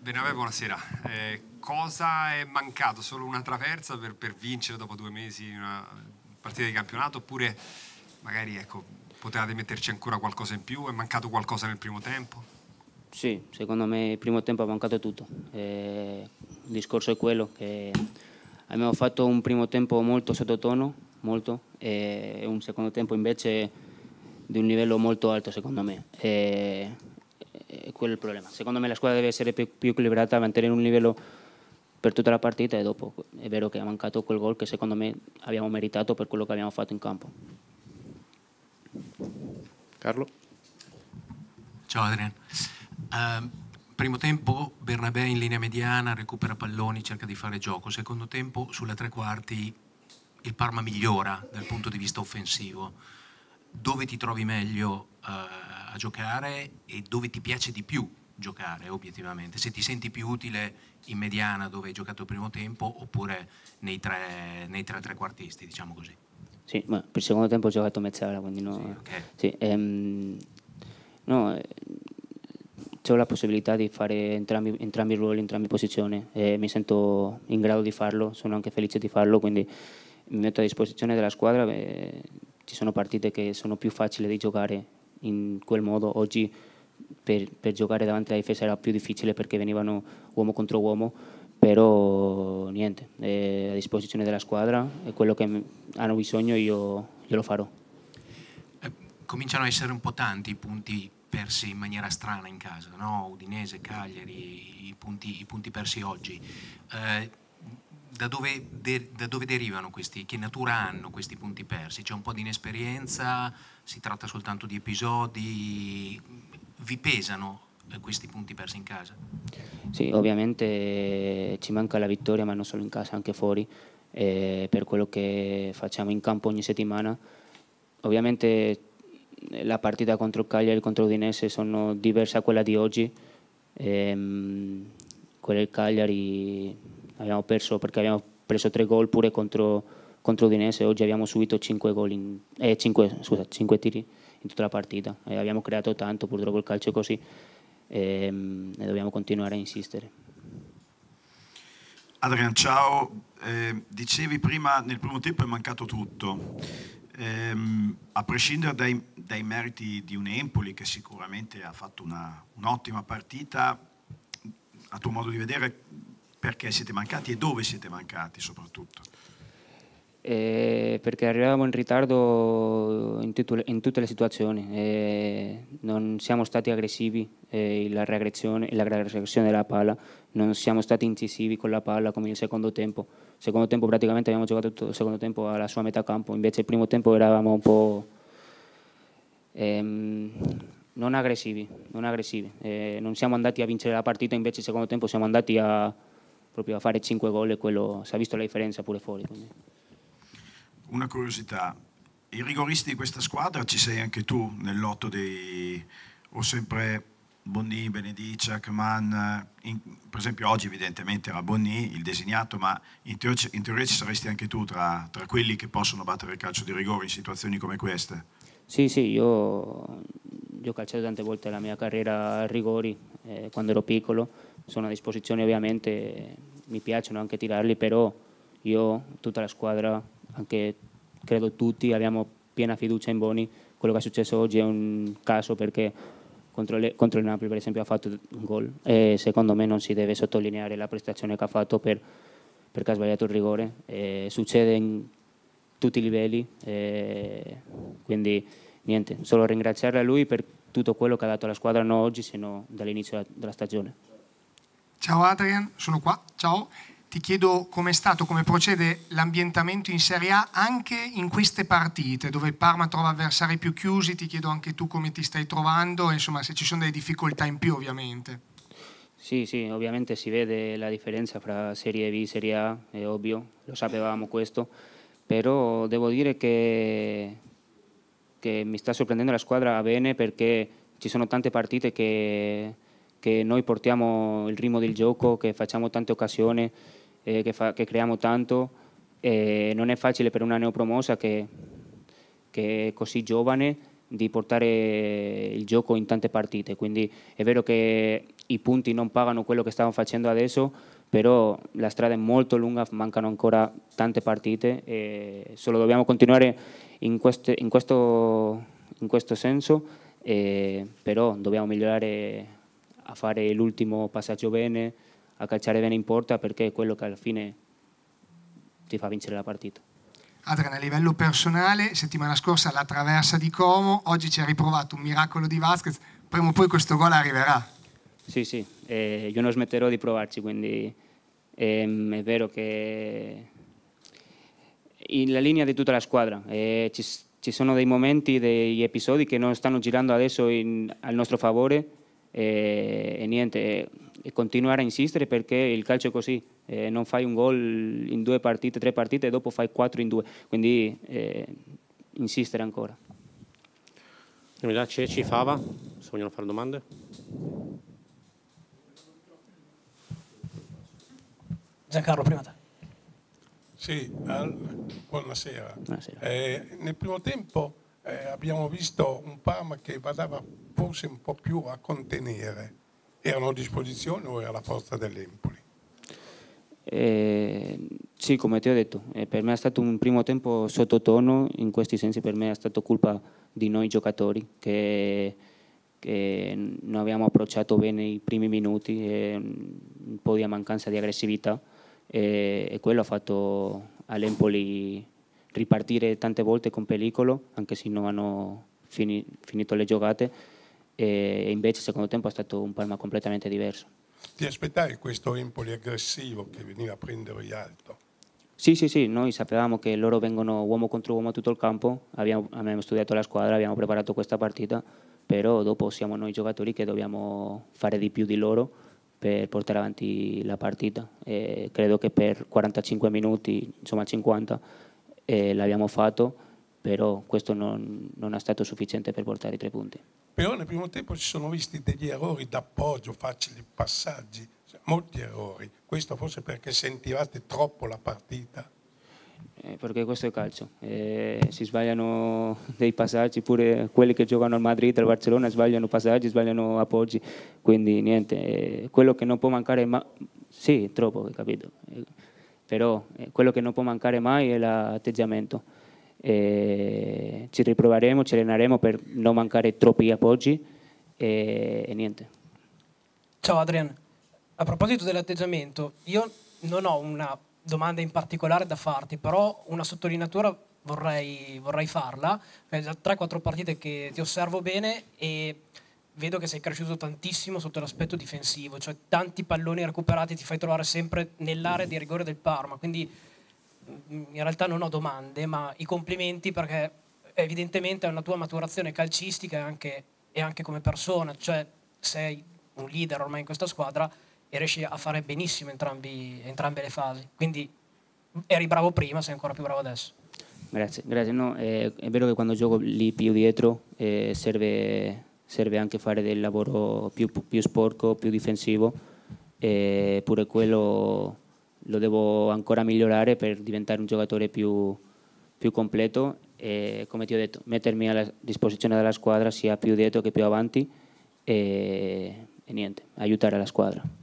Bernabè, buonasera. Cosa è mancato? Solo una traversa per vincere dopo 2 mesi una partita di campionato? Oppure magari, ecco, potevate metterci ancora qualcosa in più? È mancato qualcosa nel primo tempo? Sì, secondo me il primo tempo è mancato tutto. Il discorso è quello che abbiamo fatto un primo tempo molto sottotono, molto, e un secondo tempo invece di un livello molto alto, secondo me. Quello è il problema. Secondo me la squadra deve essere più equilibrata, mantenere un livello per tutta la partita, e dopo è vero che ha mancato quel gol che secondo me abbiamo meritato per quello che abbiamo fatto in campo. Carlo? Ciao Adrian. Primo tempo Bernabè in linea mediana, recupera palloni, cerca di fare gioco. Secondo tempo sulla tre quarti il Parma migliora dal punto di vista offensivo. Dove ti trovi meglio a giocare e dove ti piace di più giocare obiettivamente? Se ti senti più utile in mediana dove hai giocato il primo tempo, oppure nei tre trequartisti, diciamo così? Sì, ma per il secondo tempo ho giocato mezz'ora, quindi no. Sì, okay. Sì, no, ho la possibilità di fare entrambi i ruoli, entrambe le posizioni, mi sento in grado di farlo, sono anche felice di farlo, quindi mi metto a disposizione della squadra. Ci sono partite che sono più facili da giocare in quel modo. Oggi per giocare davanti alla difesa era più difficile perché venivano uomo contro uomo, però niente, a disposizione della squadra è quello che hanno bisogno, io lo farò. Cominciano a essere un po' tanti i punti persi in maniera strana in casa, no? Udinese, Cagliari, i punti persi oggi. Da dove derivano questi? Che natura hanno questi punti persi? C'è un po' di inesperienza? Si tratta soltanto di episodi? Vi pesano questi punti persi in casa? Sì, ovviamente ci manca la vittoria, ma non solo in casa, anche fuori, per quello che facciamo in campo ogni settimana. Ovviamente la partita contro Cagliari e contro Udinese sono diverse da quella di oggi. Quella del Cagliari abbiamo perso perché abbiamo preso 3 gol pure contro Udinese. Oggi abbiamo subito 5 tiri in tutta la partita. Abbiamo creato tanto, purtroppo il calcio è così, e dobbiamo continuare a insistere. Adrian, ciao. Dicevi prima, nel primo tempo è mancato tutto. A prescindere dai meriti di un Empoli che sicuramente ha fatto un'ottima partita, a tuo modo di vedere perché siete mancati e dove siete mancati soprattutto? Perché arrivavamo in ritardo in tutte le situazioni, non siamo stati aggressivi, la regressione della palla, non siamo stati incisivi con la palla come nel secondo tempo. Il secondo tempo praticamente abbiamo giocato tutto il secondo tempo alla sua metà campo, invece il primo tempo eravamo un po' non aggressivi, non siamo andati a vincere la partita, invece il secondo tempo siamo andati proprio a fare 5 gol e quello si è visto la differenza pure fuori. Quindi. Una curiosità, i rigoristi di questa squadra ci sei anche tu nel lotto dei... o sempre Bonni, Benedicia, Kman, per esempio oggi evidentemente era Bonni il designato, ma in teoria ci saresti anche tu tra quelli che possono battere il calcio di rigore in situazioni come queste? Sì, io ho calciato tante volte la mia carriera a rigori, quando ero piccolo, sono a disposizione ovviamente, mi piacciono anche tirarli, però io, tutta la squadra... anche credo tutti abbiamo piena fiducia in Boni. Quello che è successo oggi è un caso perché contro il Napoli per esempio ha fatto un gol e secondo me non si deve sottolineare la prestazione che ha fatto perché ha sbagliato il rigore, succede in tutti i livelli, quindi niente, solo ringraziarla a lui per tutto quello che ha dato alla squadra, non oggi sino dall'inizio della stagione. Ciao Adrian, sono qua, ciao. Ti chiedo com'è stato, come procede l'ambientamento in Serie A anche in queste partite dove il Parma trova avversari più chiusi, ti chiedo anche tu come ti stai trovando e insomma se ci sono delle difficoltà in più ovviamente. Sì, ovviamente si vede la differenza fra Serie B e Serie A, è ovvio, lo sapevamo questo, però devo dire che mi sta sorprendendo la squadra bene perché ci sono tante partite che noi portiamo il ritmo del gioco, che facciamo tante occasioni, che creiamo tanto, non è facile per una neopromossa che è così giovane di portare il gioco in tante partite, quindi è vero che i punti non pagano quello che stavano facendo adesso, però la strada è molto lunga, mancano ancora tante partite e solo dobbiamo continuare in questo senso, però dobbiamo migliorare a fare l'ultimo passaggio bene, a calciare bene in porta, perché è quello che alla fine ti fa vincere la partita. Adrian, a livello personale, settimana scorsa la traversa di Como, oggi ci ha riprovato un miracolo di Vasquez, prima o poi questo gol arriverà. Sì, sì, io non smetterò di provarci, quindi è vero che la linea di tutta la squadra, ci sono dei momenti, degli episodi che non stanno girando adesso al nostro favore, e niente, continuare a insistere, perché il calcio è così, non fai un gol in due partite, tre partite e dopo fai 4 in 2, quindi insistere ancora. Ceci, Fava, se vogliono fare domande. Giancarlo, prima te. Sì, buonasera. Buonasera. Nel primo tempo abbiamo visto un Parma che badava forse un po' più a contenere. Erano a disposizione o era la forza dell'Empoli? Sì, come ti ho detto, per me è stato un primo tempo sottotono, in questi sensi per me è stata colpa di noi giocatori che non abbiamo approcciato bene i primi minuti, un po' di mancanza di aggressività, e quello ha fatto all'Empoli ripartire tante volte con pericolo, anche se non hanno finito le giocate, e invece il secondo tempo è stato un Parma completamente diverso. Ti aspettavi questo Empoli aggressivo che veniva a prendere gli alto? Sì, sì, sì, noi sapevamo che loro vengono uomo contro uomo a tutto il campo, abbiamo studiato la squadra, abbiamo preparato questa partita, però dopo siamo noi giocatori che dobbiamo fare di più di loro per portare avanti la partita. E credo che per 45 minuti, insomma 50, l'abbiamo fatto, però questo non è stato sufficiente per portare i 3 punti. Però nel primo tempo ci sono visti degli errori d'appoggio, facili passaggi, cioè molti errori. Questo forse perché sentivate troppo la partita? Perché questo è il calcio. Si sbagliano dei passaggi, pure quelli che giocano al Madrid, al Barcellona, sbagliano passaggi, sbagliano appoggi. Quindi niente, quello che non può mancare mai... Sì, troppo, hai capito? Però quello che non può mancare mai è l'atteggiamento. Ci riproveremo, ci alleneremo per non mancare troppi appoggi e niente. Ciao Adrian, a proposito dell'atteggiamento, io non ho una domanda in particolare da farti, però una sottolineatura vorrei farla. È già 3-4 partite che ti osservo bene e vedo che sei cresciuto tantissimo sotto l'aspetto difensivo, cioè tanti palloni recuperati, ti fai trovare sempre nell'area di rigore del Parma, quindi in realtà non ho domande, ma i complimenti, perché evidentemente è una tua maturazione calcistica e anche come persona, cioè sei un leader ormai in questa squadra e riesci a fare benissimo entrambe le fasi, quindi eri bravo prima, sei ancora più bravo adesso. Grazie, grazie. No, è vero che quando gioco lì più dietro serve anche fare del lavoro più sporco, più difensivo, pure quello lo devo ancora migliorare per diventare un giocatore più completo e, come ti ho detto, mettermi alla disposizione della squadra sia più dietro che più avanti e niente, aiutare la squadra.